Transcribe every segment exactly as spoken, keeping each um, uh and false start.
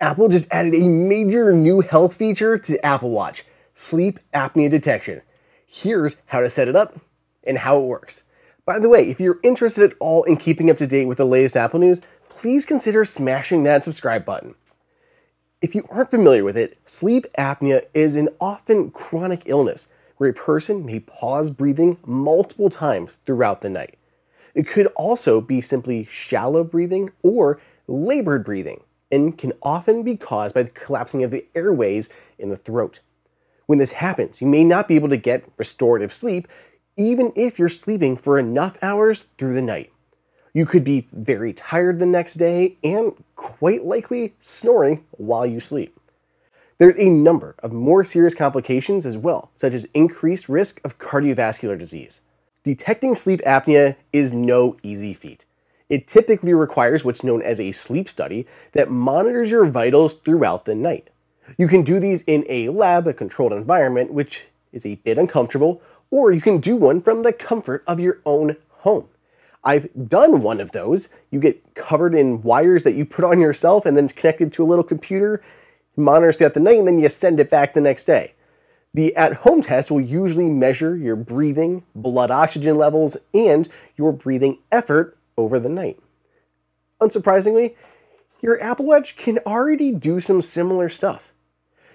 Apple just added a major new health feature to Apple Watch, sleep apnea detection. Here's how to set it up and how it works. By the way, if you're interested at all in keeping up to date with the latest Apple news, please consider smashing that subscribe button. If you aren't familiar with it, sleep apnea is an often chronic illness where a person may pause breathing multiple times throughout the night. It could also be simply shallow breathing or labored breathing, and can often be caused by the collapsing of the airways in the throat. When this happens, you may not be able to get restorative sleep, even if you're sleeping for enough hours through the night. You could be very tired the next day and quite likely snoring while you sleep. There's a number of more serious complications as well, such as increased risk of cardiovascular disease. Detecting sleep apnea is no easy feat. It typically requires what's known as a sleep study that monitors your vitals throughout the night. You can do these in a lab, a controlled environment, which is a bit uncomfortable, or you can do one from the comfort of your own home. I've done one of those. You get covered in wires that you put on yourself, and then it's connected to a little computer, monitors throughout the night, and then you send it back the next day. The at-home test will usually measure your breathing, blood oxygen levels, and your breathing effort over the night. Unsurprisingly, your Apple Watch can already do some similar stuff.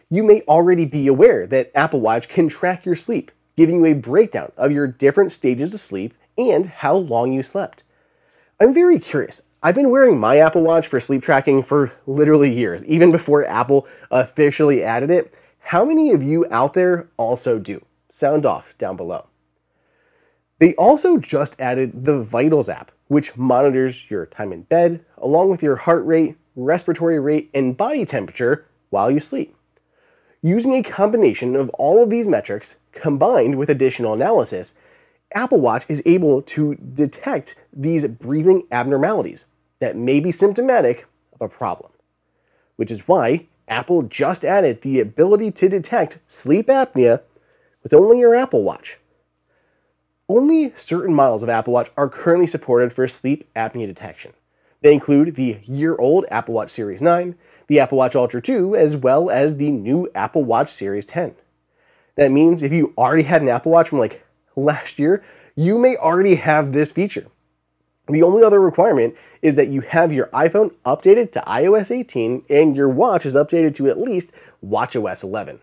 You may already be aware that Apple Watch can track your sleep, giving you a breakdown of your different stages of sleep and how long you slept. I'm very curious. I've been wearing my Apple Watch for sleep tracking for literally years, even before Apple officially added it. How many of you out there also do? Sound off down below. They also just added the Vitals app, which monitors your time in bed, along with your heart rate, respiratory rate, and body temperature while you sleep. Using a combination of all of these metrics, combined with additional analysis, Apple Watch is able to detect these breathing abnormalities that may be symptomatic of a problem, which is why Apple just added the ability to detect sleep apnea with only your Apple Watch. Only certain models of Apple Watch are currently supported for sleep apnea detection. They include the year-old Apple Watch Series nine, the Apple Watch Ultra two, as well as the new Apple Watch Series ten. That means if you already had an Apple Watch from like last year, you may already have this feature. The only other requirement is that you have your iPhone updated to iOS eighteen and your watch is updated to at least watchOS eleven.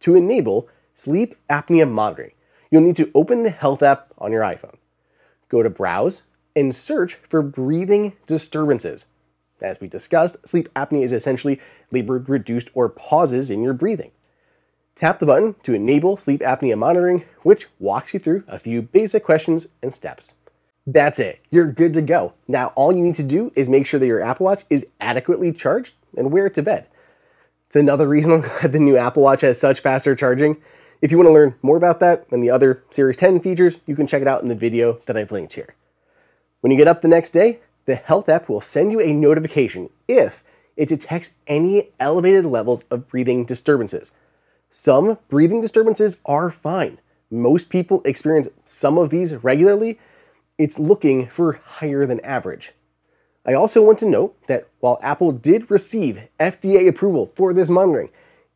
To enable sleep apnea monitoring, you'll need to open the Health app on your iPhone. Go to Browse and search for breathing disturbances. As we discussed, sleep apnea is essentially labored, reduced, or pauses in your breathing. Tap the button to enable sleep apnea monitoring, which walks you through a few basic questions and steps. That's it. You're good to go. Now all you need to do is make sure that your Apple Watch is adequately charged and wear it to bed. It's another reason I'm glad the new Apple Watch has such faster charging. If you want to learn more about that and the other Series ten features, you can check it out in the video that I've linked here. When you get up the next day, the Health app will send you a notification if it detects any elevated levels of breathing disturbances. Some breathing disturbances are fine. Most people experience some of these regularly. It's looking for higher than average. I also want to note that while Apple did receive F D A approval for this monitoring,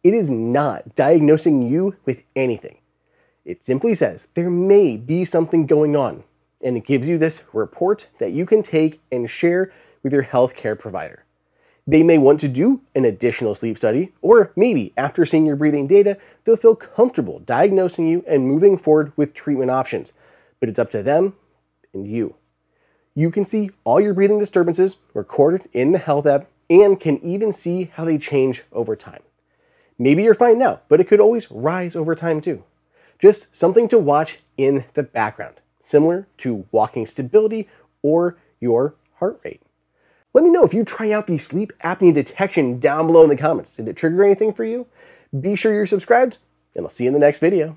it is not diagnosing you with anything. It simply says there may be something going on, and it gives you this report that you can take and share with your healthcare provider. They may want to do an additional sleep study, or maybe after seeing your breathing data, they'll feel comfortable diagnosing you and moving forward with treatment options, but it's up to them and you. You can see all your breathing disturbances recorded in the Health app and can even see how they change over time. Maybe you're fine now, but it could always rise over time too. Just something to watch in the background, similar to walking stability or your heart rate. Let me know if you try out the sleep apnea detection down below in the comments. Did it trigger anything for you? Be sure you're subscribed, and I'll see you in the next video.